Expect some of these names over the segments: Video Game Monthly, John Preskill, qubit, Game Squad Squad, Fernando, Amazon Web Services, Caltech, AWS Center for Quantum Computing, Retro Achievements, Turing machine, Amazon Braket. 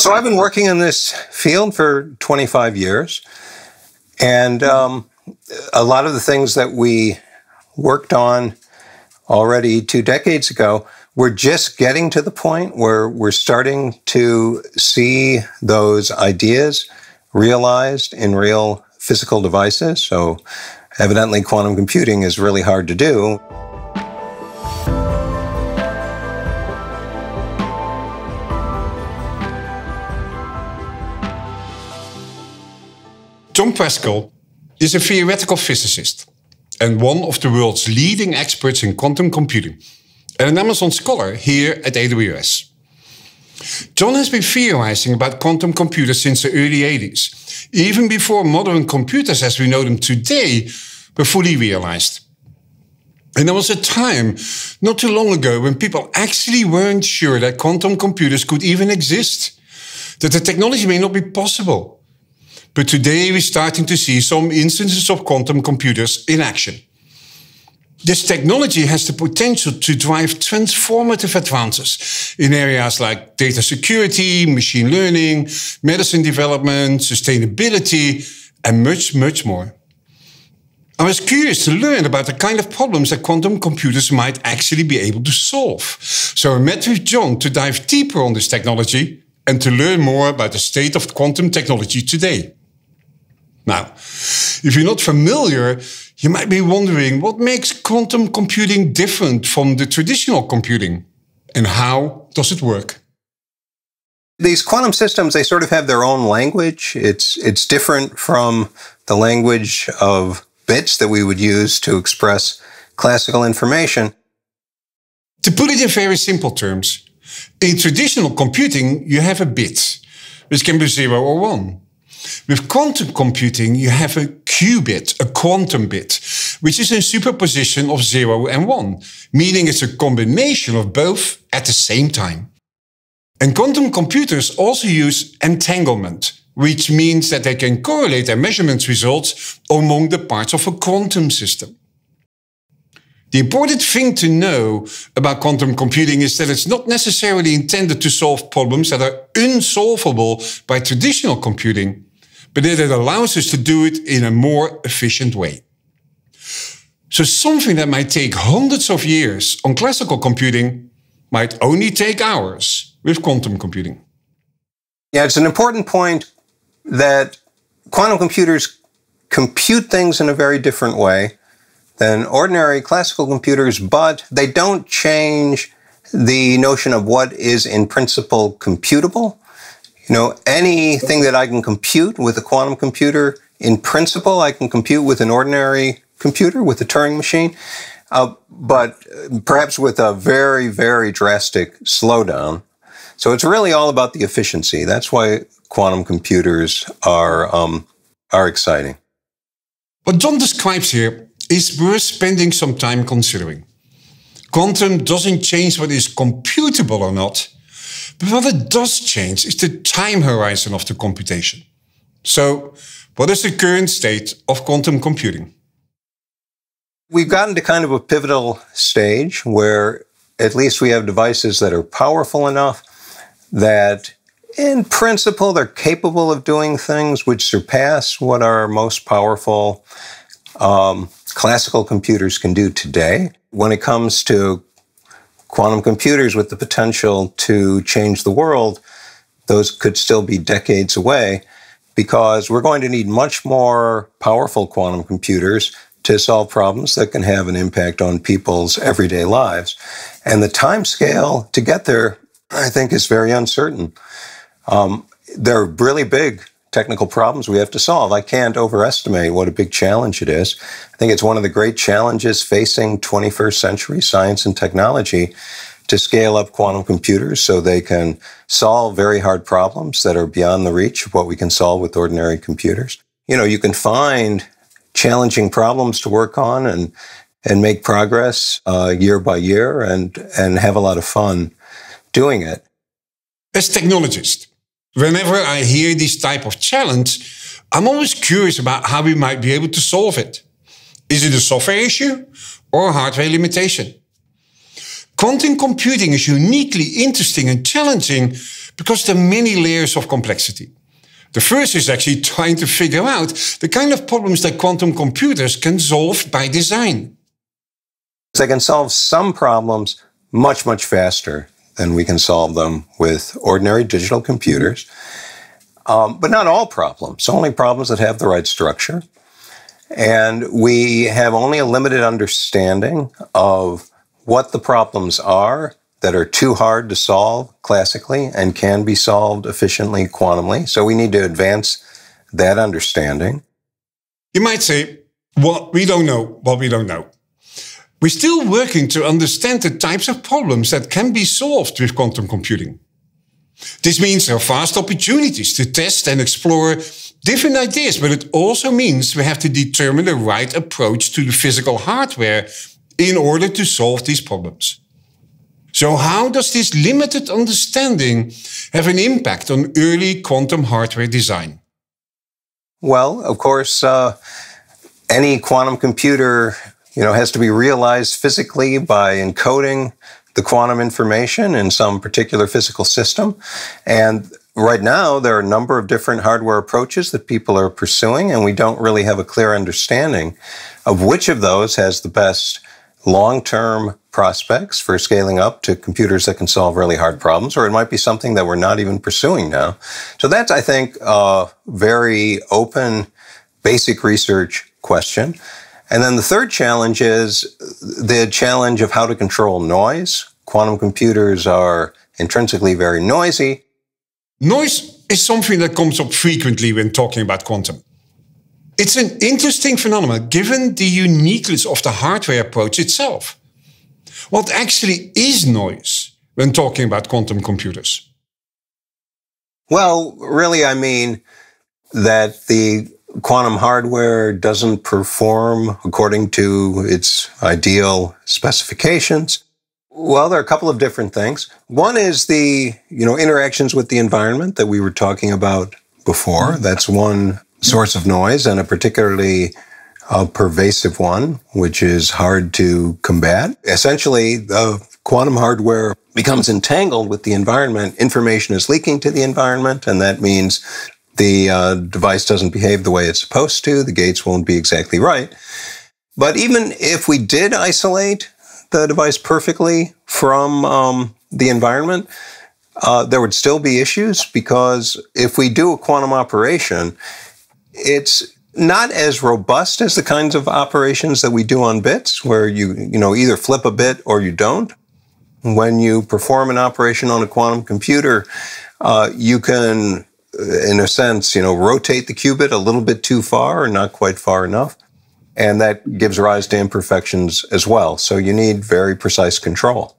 So I've been working in this field for 25 years, and a lot of the things that we worked on already 2 decades ago, we're just getting to the point where we're starting to see those ideas realized in real physical devices. So evidently quantum computing is really hard to do. John Preskill is a theoretical physicist and one of the world's leading experts in quantum computing, and an Amazon scholar here at AWS. John has been theorizing about quantum computers since the early 80s, even before modern computers as we know them today were fully realized. And there was a time not too long ago when people actually weren't sure that quantum computers could even exist, that the technology may not be possible. But today we're starting to see some instances of quantum computers in action. This technology has the potential to drive transformative advances in areas like data security, machine learning, medicine development, sustainability, and much, much more. I was curious to learn about the kind of problems that quantum computers might actually be able to solve. So I met with John to dive deeper on this technology and to learn more about the state of quantum technology today. Now, if you're not familiar, you might be wondering what makes quantum computing different from the traditional computing, and how does it work? These quantum systems, they sort of have their own language. It's different from the language of bits that we would use to express classical information. To put it in very simple terms, in traditional computing, you have a bit, which can be 0 or 1. With quantum computing, you have a qubit, a quantum bit, which is a superposition of 0 and 1, meaning it's a combination of both at the same time. And quantum computers also use entanglement, which means that they can correlate their measurements results among the parts of a quantum system. The important thing to know about quantum computing is that it's not necessarily intended to solve problems that are unsolvable by traditional computing, but that it allows us to do it in a more efficient way. So something that might take hundreds of years on classical computing might only take hours with quantum computing. Yeah, it's an important point that quantum computers compute things in a very different way than ordinary classical computers, but they don't change the notion of what is in principle computable. You know, anything that I can compute with a quantum computer, in principle, I can compute with an ordinary computer, with a Turing machine, but perhaps with a very, very drastic slowdown. So it's really all about the efficiency. That's why quantum computers are exciting. What John describes here is worth spending some time considering. Quantum doesn't change what is computable or not, but what it does change is the time horizon of the computation. So, what is the current state of quantum computing? We've gotten to kind of a pivotal stage where at least we have devices that are powerful enough that in principle they're capable of doing things which surpass what our most powerful classical computers can do today. When it comes to quantum computers with the potential to change the world, those could still be decades away because we're going to need much more powerful quantum computers to solve problems that can have an impact on people's everyday lives. And the time scale to get there, I think, is very uncertain. There are really big technical problems we have to solve. I can't overestimate what a big challenge it is. I think it's one of the great challenges facing 21st century science and technology, to scale up quantum computers so they can solve very hard problems that are beyond the reach of what we can solve with ordinary computers. You know, you can find challenging problems to work on and make progress year by year and have a lot of fun doing it. As technologists, whenever I hear this type of challenge, I'm always curious about how we might be able to solve it. Is it a software issue or a hardware limitation? Quantum computing is uniquely interesting and challenging because there are many layers of complexity. The first is actually trying to figure out the kind of problems that quantum computers can solve by design. They can solve some problems much, much faster than we can solve them with ordinary digital computers. But not all problems, only problems that have the right structure. And we have only a limited understanding of what the problems are that are too hard to solve classically and can be solved efficiently quantumly. So we need to advance that understanding. You might say, well, we don't know what we don't know. We're still working to understand the types of problems that can be solved with quantum computing. This means there are vast opportunities to test and explore different ideas, but it also means we have to determine the right approach to the physical hardware in order to solve these problems. So how does this limited understanding have an impact on early quantum hardware design? Well, of course, any quantum computer, has to be realized physically by encoding the quantum information in some particular physical system. And right now, there are a number of different hardware approaches that people are pursuing, and we don't really have a clear understanding of which of those has the best long-term prospects for scaling up to computers that can solve really hard problems, or it might be something that we're not even pursuing now. So that's, I think, a very open, basic research question. And then the third challenge is the challenge of how to control noise. Quantum computers are intrinsically very noisy. Noise is something that comes up frequently when talking about quantum. It's an interesting phenomenon given the uniqueness of the hardware approach itself. What actually is noise when talking about quantum computers? Well, really, I mean that the quantum hardware doesn't perform according to its ideal specifications. Well, there are a couple of different things. One is the, interactions with the environment that we were talking about before. That's one source of noise, and a particularly pervasive one, which is hard to combat. Essentially, the quantum hardware becomes entangled with the environment. Information is leaking to the environment, and that means the device doesn't behave the way it's supposed to. The gates won't be exactly right. But even if we did isolate the device perfectly from the environment, there would still be issues, because if we do a quantum operation, it's not as robust as the kinds of operations that we do on bits, where you either flip a bit or you don't. When you perform an operation on a quantum computer, you can, in a sense, rotate the qubit a little bit too far or not quite far enough. And that gives rise to imperfections as well. So you need very precise control.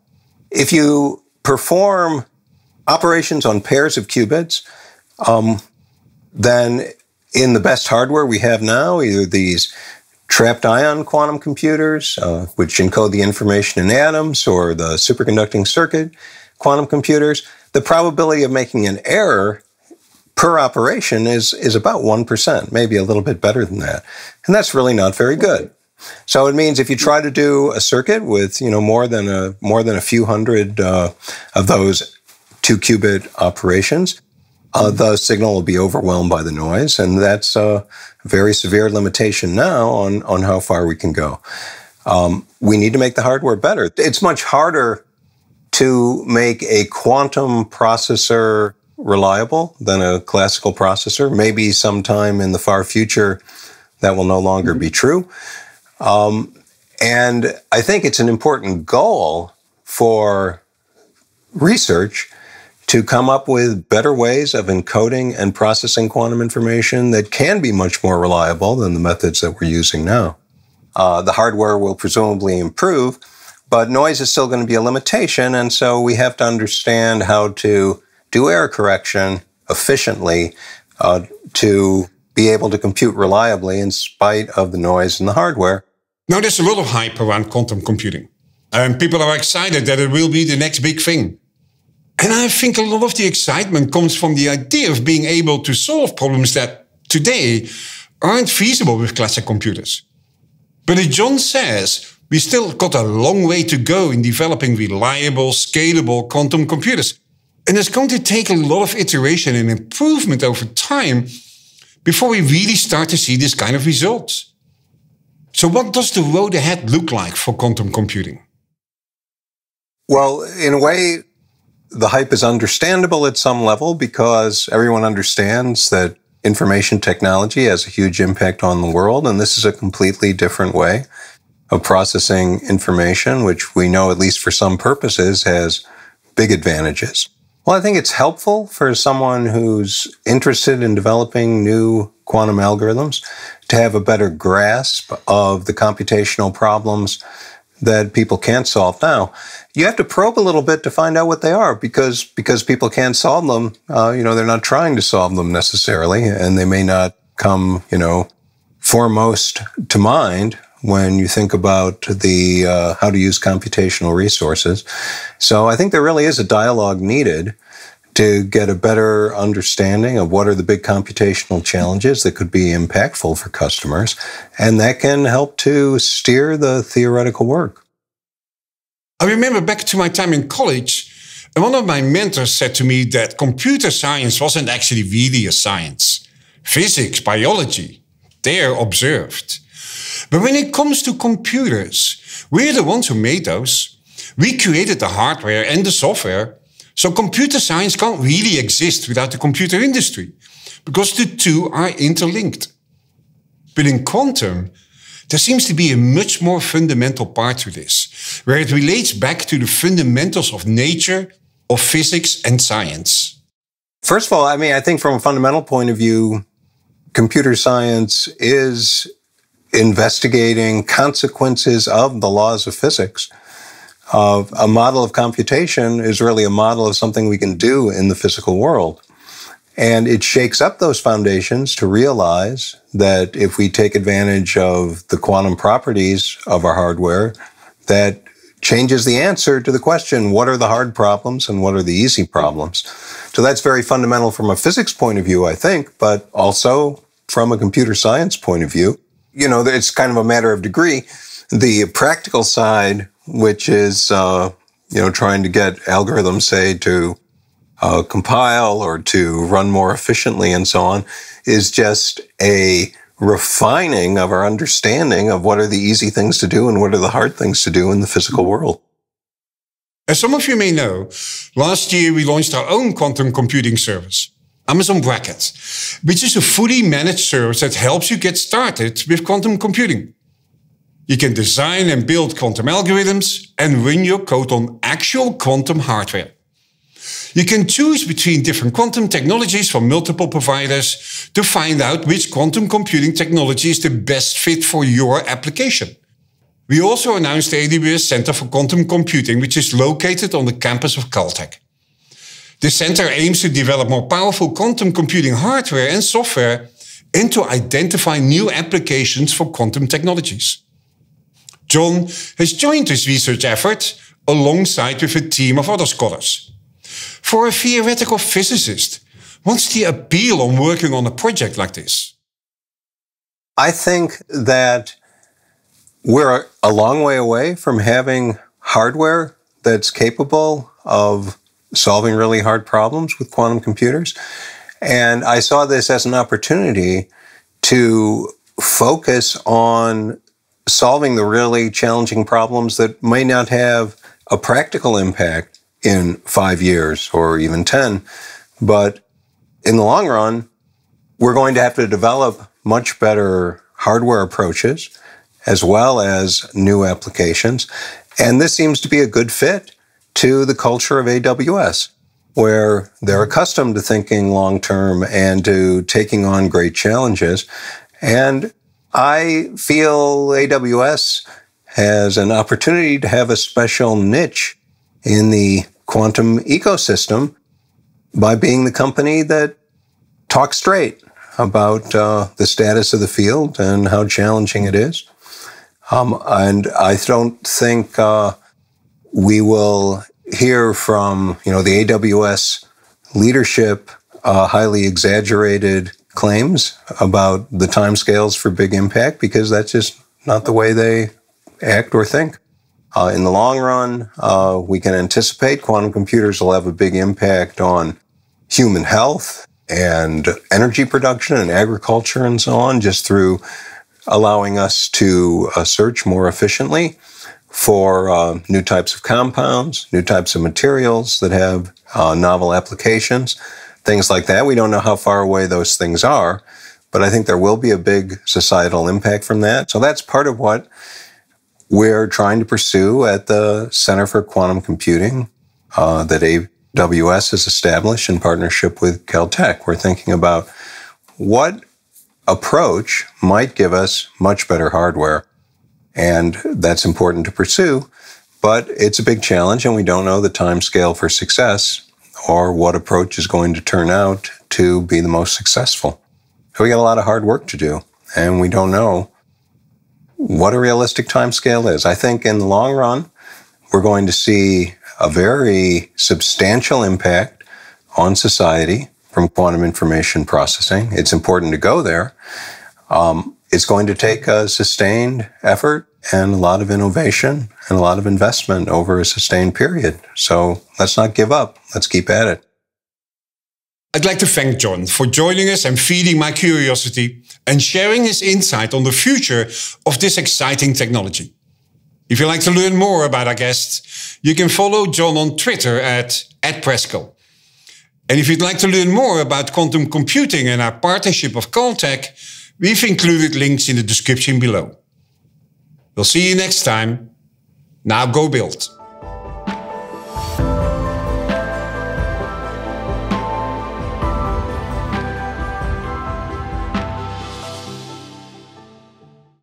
If you perform operations on pairs of qubits, then in the best hardware we have now, either these trapped ion quantum computers, which encode the information in atoms, or the superconducting circuit quantum computers, the probability of making an error per operation is about 1%, maybe a little bit better than that. And that's really not very good. So it means if you try to do a circuit with more than a few hundred of those two-qubit operations, the signal will be overwhelmed by the noise, and that's a very severe limitation now on how far we can go. We need to make the hardware better. It's much harder to make a quantum processor reliable than a classical processor. Maybe sometime in the far future, that will no longer be true. And I think it's an important goal for research to come up with better ways of encoding and processing quantum information that can be much more reliable than the methods that we're using now. The hardware will presumably improve, but noise is still going to be a limitation, and so we have to understand how to do error correction efficiently to be able to compute reliably in spite of the noise in the hardware. Now, there's a lot of hype around quantum computing, and people are excited that it will be the next big thing. And I think a lot of the excitement comes from the idea of being able to solve problems that today aren't feasible with classic computers. But as John says, we still got a long way to go in developing reliable, scalable quantum computers. And it's going to take a lot of iteration and improvement over time before we really start to see this kind of results. So what does the road ahead look like for quantum computing? Well, in a way, the hype is understandable at some level because everyone understands that information technology has a huge impact on the world, and this is a completely different way of processing information, which we know, at least for some purposes, has big advantages. Well, I think it's helpful for someone who's interested in developing new quantum algorithms to have a better grasp of the computational problems that people can't solve now. You have to probe a little bit to find out what they are because people can't solve them. They're not trying to solve them necessarily, and they may not come, foremost to mind when you think about the how to use computational resources. So I think there really is a dialogue needed to get a better understanding of what are the big computational challenges that could be impactful for customers, and that can help to steer the theoretical work. I remember back to my time in college, and one of my mentors said to me that computer science wasn't actually really a science. Physics, biology, they are observed. But when it comes to computers, we're the ones who made those. We created the hardware and the software. So computer science can't really exist without the computer industry, because the two are interlinked. But in quantum, there seems to be a much more fundamental part to this, where it relates back to the fundamentals of nature, of physics and science. First of all, I think from a fundamental point of view, computer science is investigating consequences of the laws of physics. A model of computation is really a model of something we can do in the physical world. And it shakes up those foundations to realize that if we take advantage of the quantum properties of our hardware, that changes the answer to the question, what are the hard problems and what are the easy problems? So that's very fundamental from a physics point of view, I think, but also from a computer science point of view. It's kind of a matter of degree. The practical side, which is, trying to get algorithms, say, to compile or to run more efficiently and so on, is just a refining of our understanding of what are the easy things to do and what are the hard things to do in the physical world. As some of you may know, last year we launched our own quantum computing service, Amazon Braket, which is a fully managed service that helps you get started with quantum computing. You can design and build quantum algorithms and run your code on actual quantum hardware. You can choose between different quantum technologies from multiple providers to find out which quantum computing technology is the best fit for your application. We also announced the AWS Center for Quantum Computing, which is located on the campus of Caltech. The center aims to develop more powerful quantum computing hardware and software and to identify new applications for quantum technologies. John has joined this research effort alongside with a team of other scholars. For a theoretical physicist, what's the appeal on working on a project like this? I think that we're a long way away from having hardware that's capable of solving really hard problems with quantum computers. And I saw this as an opportunity to focus on solving the really challenging problems that may not have a practical impact in 5 years or even 10. But in the long run, we're going to have to develop much better hardware approaches as well as new applications. And this seems to be a good fit to the culture of AWS, where they're accustomed to thinking long-term and to taking on great challenges. And I feel AWS has an opportunity to have a special niche in the quantum ecosystem by being the company that talks straight about the status of the field and how challenging it is. And I don't think we will hear from the AWS leadership highly exaggerated claims about the timescales for big impact, because that's just not the way they act or think. In the long run, we can anticipate quantum computers will have a big impact on human health and energy production and agriculture and so on, just through allowing us to search more efficiently for new types of compounds, new types of materials that have novel applications, things like that. We don't know how far away those things are, but I think there will be a big societal impact from that. So that's part of what we're trying to pursue at the Center for Quantum Computing that AWS has established in partnership with Caltech. We're thinking about what approach might give us much better hardware. And that's important to pursue, but it's a big challenge, and we don't know the time scale for success or what approach is going to turn out to be the most successful. So we got a lot of hard work to do, and we don't know what a realistic time scale is. I think in the long run, we're going to see a very substantial impact on society from quantum information processing. It's important to go there. It's going to take a sustained effort and a lot of innovation and a lot of investment over a sustained period. So let's not give up. Let's keep at it. I'd like to thank John for joining us and feeding my curiosity and sharing his insight on the future of this exciting technology. If you'd like to learn more about our guests, you can follow John on Twitter at @Preskill. And if you'd like to learn more about quantum computing and our partnership of Caltech, we've included links in the description below. We'll see you next time. Now go build.